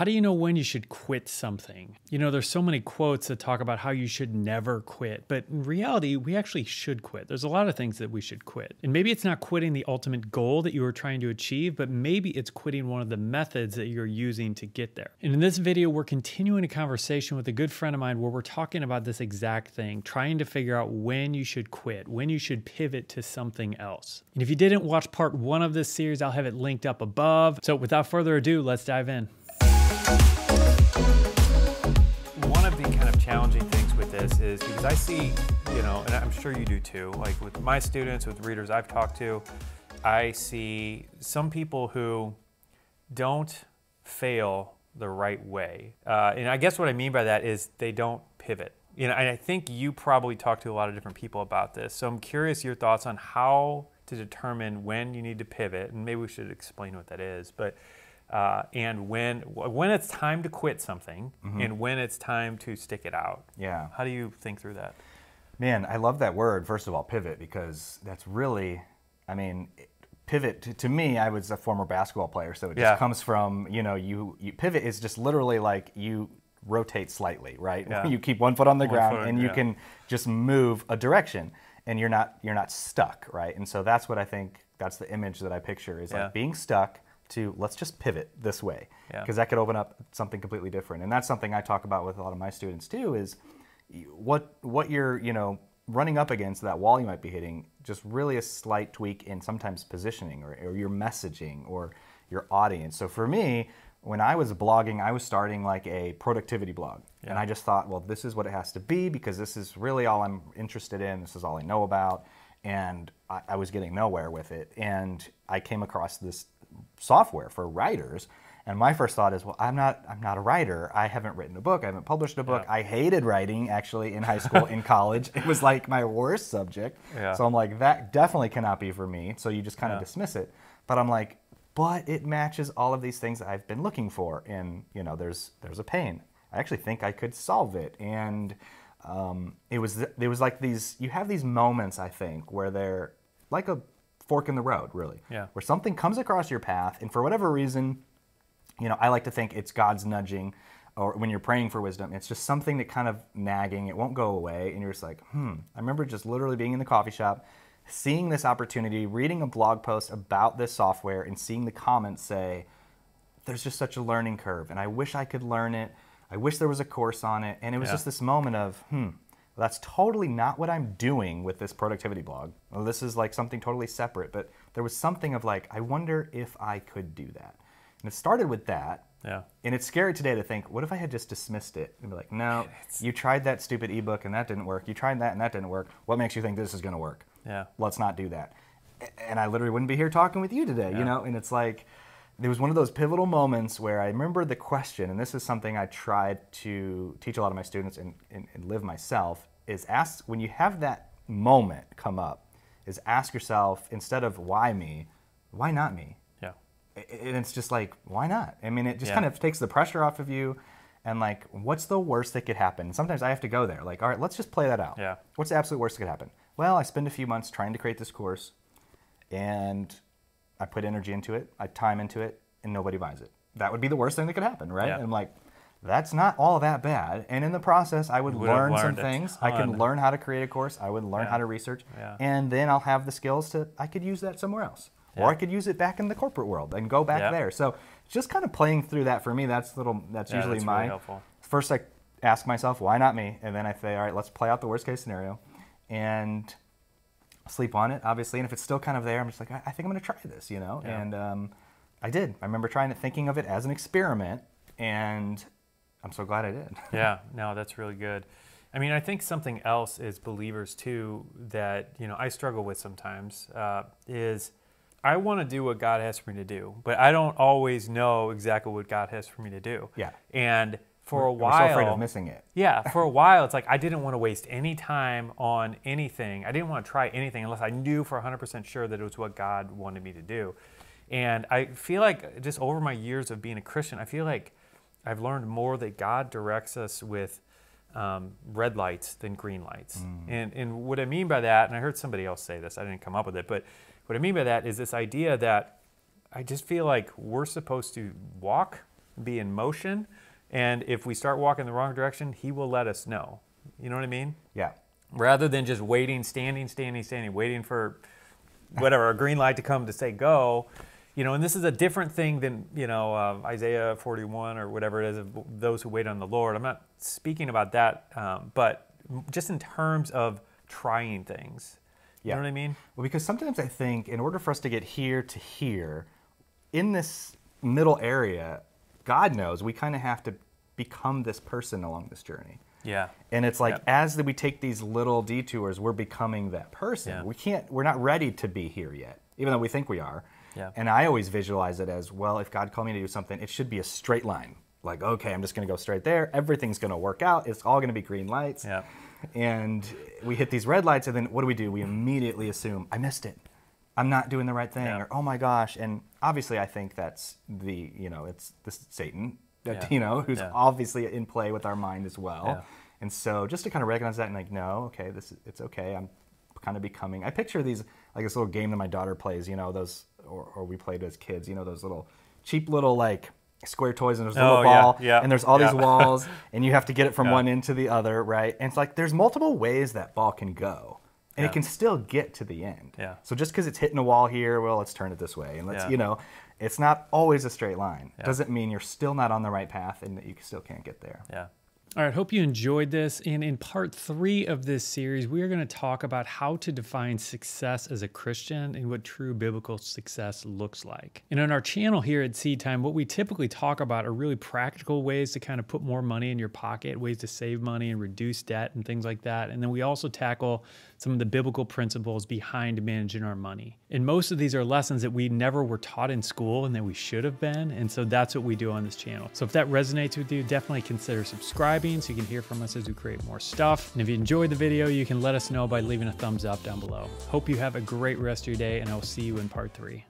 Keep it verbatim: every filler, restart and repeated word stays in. How do you know when you should quit something? You know, there's so many quotes that talk about how you should never quit, but in reality, we actually should quit. There's a lot of things that we should quit. And maybe it's not quitting the ultimate goal that you were trying to achieve, but maybe it's quitting one of the methods that you're using to get there. And in this video, we're continuing a conversation with a good friend of mine where we're talking about this exact thing, trying to figure out when you should quit, when you should pivot to something else. And if you didn't watch part one of this series, I'll have it linked up above. So without further ado, let's dive in. One of the kind of challenging things with this is because I see, you know, and I'm sure you do too, like with my students, with readers I've talked to, I see some people who don't fail the right way. Uh, and I guess what I mean by that is they don't pivot. You know, and I think you probably talk to a lot of different people about this. So I'm curious your thoughts on how to determine when you need to pivot, and maybe we should explain what that is, but Uh, and when when it's time to quit something, mm-hmm. and when it's time to stick it out. Yeah. How do you think through that? Man, I love that word, first of all, pivot, because that's really, I mean, pivot, to, to me, I was a former basketball player, so it just yeah. comes from, you know, you, you pivot is just literally like you rotate slightly, right? Yeah. You keep one foot on the one ground foot, and you yeah. can just move a direction, and you're not, you're not stuck, right? And so that's what I think, that's the image that I picture, is yeah. like being stuck, to let's just pivot this way, because yeah. that could open up something completely different. And that's something I talk about with a lot of my students too, is what what you're you know running up against, that wall you might be hitting, just really a slight tweak in sometimes positioning or, or your messaging or your audience. So for me, when I was blogging, I was starting like a productivity blog. Yeah. And I just thought, well, this is what it has to be, because this is really all I'm interested in, this is all I know about, and I, I was getting nowhere with it. And I came across this software for writers, and my first thought is, well, I'm not I'm not a writer. I haven't written a book. I haven't published a book. Yeah. I hated writing, actually, in high school, in college. It was like my worst subject. Yeah. So I'm like, that definitely cannot be for me. So you just kind of yeah. dismiss it. But I'm like, but it matches all of these things that I've been looking for. And you know, there's there's a pain. I actually think I could solve it. And um, it was it was like these. You have these moments, I think, where they're like a fork in the road, really, yeah. where something comes across your path, and for whatever reason, you know, I like to think it's God's nudging, or when you're praying for wisdom, it's just something that kind of nagging, it won't go away, and you're just like, hmm. I remember just literally being in the coffee shop, seeing this opportunity, reading a blog post about this software, and seeing the comments say, there's just such a learning curve, and I wish I could learn it, I wish there was a course on it, and it was yeah. just this moment of, hmm, that's totally not what I'm doing with this productivity blog. Well, this is like something totally separate, but there was something of like, I wonder if I could do that. And it started with that. Yeah. And it's scary today to think, what if I had just dismissed it? And be like, no, it's... you tried that stupid ebook and that didn't work. You tried that and that didn't work. What makes you think this is gonna work? Yeah. Let's not do that. And I literally wouldn't be here talking with you today, yeah. you know? And it's like, there was one of those pivotal moments where I remember the question, and this is something I tried to teach a lot of my students and, and, and live myself, is ask, when you have that moment come up, is ask yourself, instead of why me, why not me? Yeah. And it's just like, why not? I mean, it just yeah. kind of takes the pressure off of you, and like, what's the worst that could happen? Sometimes I have to go there, like, all right, let's just play that out. Yeah. What's the absolute worst that could happen? Well, I spend a few months trying to create this course, and I put energy into it, I time into it, and nobody buys it. That would be the worst thing that could happen, right? Yeah. And I'm like, that's not all that bad. And in the process, I would learn some things. I can learn how to create a course. I would learn yeah. how to research. Yeah. And then I'll have the skills to, I could use that somewhere else. Yeah. Or I could use it back in the corporate world and go back yeah. there. So just kind of playing through that for me, that's little. That's yeah, usually that's my, really first I ask myself, why not me? And then I say, all right, let's play out the worst case scenario. And sleep on it, obviously, and if it's still kind of there, I'm just like, I, I think I'm gonna try this, you know? Yeah. And um, I did. I remember trying to, thinking of it as an experiment, and I'm so glad I did. Yeah, no, that's really good. I mean, I think something else is believers too, that you know I struggle with sometimes, uh, is I wanna do what God has for me to do, but I don't always know exactly what God has for me to do. Yeah. And for a while, I'm so afraid of missing it. Yeah, for a while, it's like I didn't want to waste any time on anything. I didn't want to try anything unless I knew for one hundred percent sure that it was what God wanted me to do. And I feel like just over my years of being a Christian, I feel like I've learned more that God directs us with um, red lights than green lights. Mm. And, and what I mean by that, and I heard somebody else say this, I didn't come up with it, but what I mean by that is this idea that I just feel like we're supposed to walk be in motion. And if we start walking the wrong direction, he will let us know. You know what I mean? Yeah. Rather than just waiting, standing, standing, standing, waiting for whatever, a green light to come to say go. You know, and this is a different thing than, you know, uh, Isaiah forty-one or whatever it is, of those who wait on the Lord. I'm not speaking about that, um, but just in terms of trying things. You yeah. know what I mean? Well, because sometimes I think in order for us to get here to here, in this middle area, God knows we kind of have to become this person along this journey. Yeah. And it's like, yeah. as we take these little detours, we're becoming that person. Yeah. We can't, we're not ready to be here yet, even though we think we are. Yeah. And I always visualize it as, well, if God called me to do something, it should be a straight line. Like, okay, I'm just going to go straight there. Everything's going to work out. It's all going to be green lights. Yeah. And we hit these red lights, and then what do we do? We immediately assume, I missed it. I'm not doing the right thing. Yeah. Or, oh my gosh. And obviously I think that's the, you know, it's the Satan, that, yeah. you know, who's yeah. obviously in play with our mind as well. Yeah. And so just to kind of recognize that and like, no, okay, this is, it's okay. I'm kind of becoming, I picture these, like this little game that my daughter plays, you know, those, or, or we played as kids, you know, those little cheap little like square toys, and there's a oh, little ball yeah, yeah, and there's all yeah. these walls and you have to get it from yeah. one end to the other, right? And it's like, there's multiple ways that ball can go and yeah. it can still get to the end. Yeah. So just because it's hitting a wall here, well, let's turn it this way and let's, yeah. you know, it's not always a straight line. Yeah. Doesn't mean you're still not on the right path and that you still can't get there. Yeah. All right, hope you enjoyed this. And in part three of this series, we are going to talk about how to define success as a Christian and what true biblical success looks like. And on our channel here at Seed Time, what we typically talk about are really practical ways to kind of put more money in your pocket, ways to save money and reduce debt and things like that. And then we also tackle some of the biblical principles behind managing our money. And most of these are lessons that we never were taught in school and that we should have been. And so that's what we do on this channel. So if that resonates with you, definitely consider subscribing, so you can hear from us as we create more stuff. And if you enjoyed the video, you can let us know by leaving a thumbs up down below. Hope you have a great rest of your day, and I'll see you in part three.